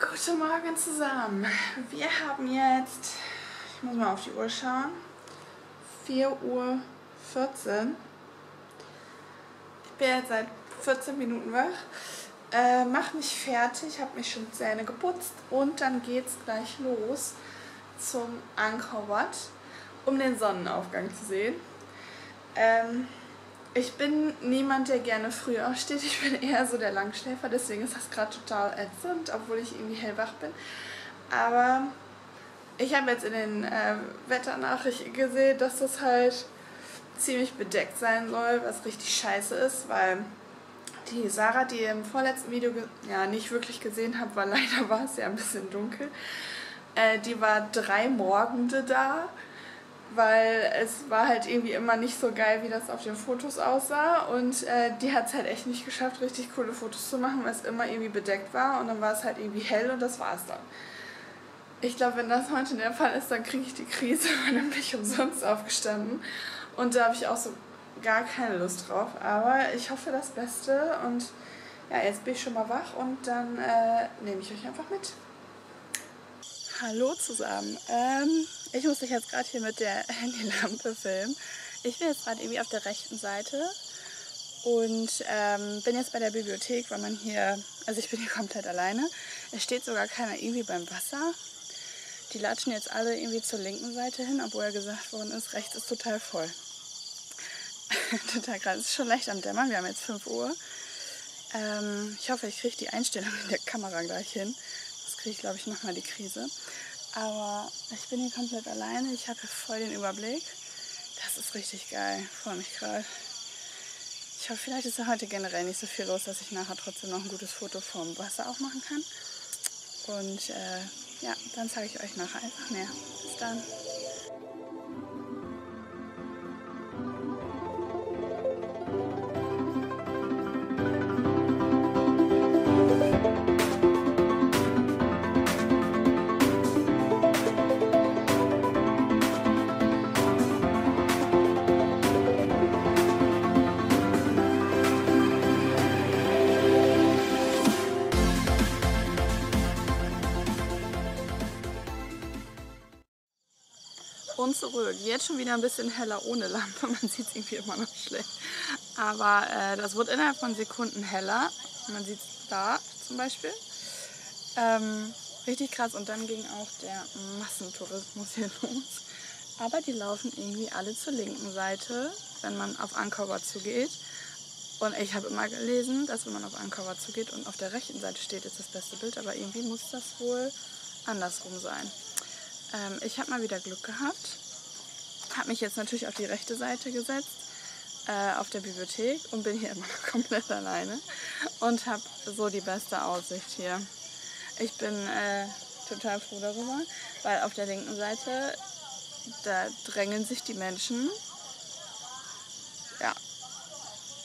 Guten Morgen zusammen. Wir haben jetzt, ich muss mal auf die Uhr schauen, 4:14 Uhr. Ich bin jetzt seit 14 Minuten wach, mache mich fertig, habe mich schon Zähne geputzt und dann geht's gleich los zum Angkor Wat, um den Sonnenaufgang zu sehen. Ich bin niemand, der gerne früh aufsteht. Ich bin eher so der Langschläfer, deswegen ist das gerade total ätzend, obwohl ich irgendwie hellwach bin. Aber ich habe jetzt in den Wetternachrichten gesehen, dass das halt ziemlich bedeckt sein soll, was richtig scheiße ist, weil die Sarah, die im vorletzten Video ja nicht wirklich gesehen habe, weil leider war es ja ein bisschen dunkel, die war 3 Morgende da. Weil es war halt irgendwie immer nicht so geil, wie das auf den Fotos aussah, und die hat es halt echt nicht geschafft, richtig coole Fotos zu machen, weil es immer irgendwie bedeckt war und dann war es halt irgendwie hell und das war's dann. Ich glaube, wenn das heute der Fall ist, dann kriege ich die Krise, weil dann bin ich umsonst aufgestanden und da habe ich auch so gar keine Lust drauf, aber ich hoffe das Beste und ja, jetzt bin ich schon mal wach und dann nehme ich euch einfach mit. Hallo zusammen. Ich muss dich jetzt gerade hier mit der Handylampe filmen. Ich bin jetzt gerade irgendwie auf der rechten Seite und bin jetzt bei der Bibliothek, weil man hier, also ich bin hier komplett alleine. Es steht sogar keiner irgendwie beim Wasser. Die latschen jetzt alle irgendwie zur linken Seite hin, obwohl ja gesagt worden ist, rechts ist total voll. Total krass. Es ist schon leicht am Dämmern, wir haben jetzt 5 Uhr. Ich hoffe, ich kriege die Einstellung in der Kamera gleich hin. Kriege ich, glaube ich, nochmal die Krise. Aber ich bin hier komplett alleine. Ich habe hier voll den Überblick. Das ist richtig geil. Ich freue mich gerade. Ich hoffe, vielleicht ist ja heute generell nicht so viel los, dass ich nachher trotzdem noch ein gutes Foto vom Wasser auch machen kann. Und ja, dann zeige ich euch nachher einfach mehr. Bis dann. Und zurück. Jetzt schon wieder ein bisschen heller ohne Lampe. Man sieht es irgendwie immer noch schlecht. Aber das wird innerhalb von Sekunden heller. Man sieht es da zum Beispiel. Richtig krass. Und dann ging auch der Massentourismus hier los. Aber die laufen irgendwie alle zur linken Seite, wenn man auf Angkor Wat zugeht. Und ich habe immer gelesen, dass wenn man auf Angkor Wat zugeht und auf der rechten Seite steht, ist das beste Bild. Aber irgendwie muss das wohl andersrum sein. Ich habe mal wieder Glück gehabt, habe mich jetzt natürlich auf die rechte Seite gesetzt, auf der Bibliothek, und bin hier immer noch komplett alleine und habe so die beste Aussicht hier. Ich bin total froh darüber, weil auf der linken Seite, da drängeln sich die Menschen. Ja,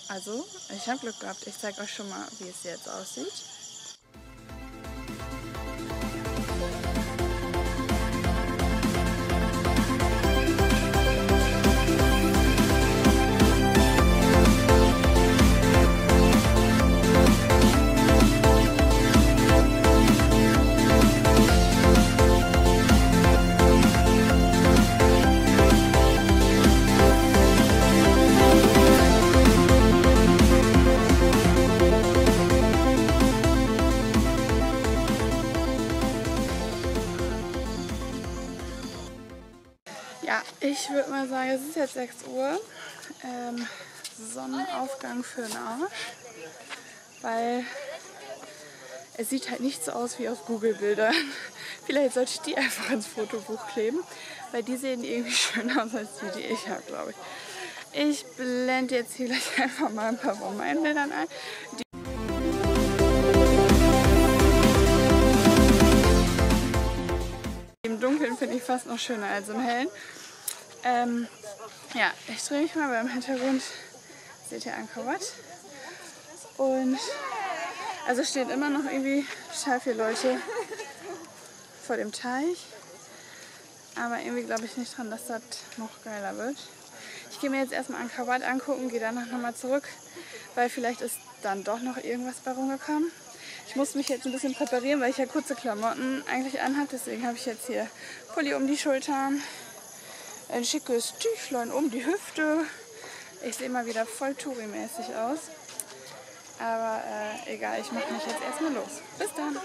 also ich habe Glück gehabt. Ich zeige euch schon mal, wie es jetzt aussieht. Ich würde mal sagen, es ist jetzt 6 Uhr, Sonnenaufgang für den Arsch, weil es sieht halt nicht so aus wie auf Google-Bildern. Vielleicht sollte ich die einfach ins Fotobuch kleben, weil die sehen irgendwie schöner aus als die ich habe, glaube ich. Ich blende jetzt hier gleich einfach mal ein paar von meinen Bildern ein. Die im Dunkeln finde ich fast noch schöner als im Hellen. Ja, ich drehe mich mal, beim Hintergrund seht ihr Angkor Wat. Und also stehen immer noch irgendwie total viele Leute vor dem Teich. Aber irgendwie glaube ich nicht dran, dass das noch geiler wird. Ich gehe mir jetzt erstmal Angkor Wat angucken, gehe danach nochmal zurück, weil vielleicht ist dann doch noch irgendwas bei rumgekommen. Ich muss mich jetzt ein bisschen präparieren, weil ich ja kurze Klamotten eigentlich anhabe. Deswegen habe ich jetzt hier Pulli um die Schultern, ein schickes Tüchlein um die Hüfte. Ich sehe mal wieder voll Touri-mäßig aus. Aber egal, ich mache mich jetzt erstmal los. Bis dann!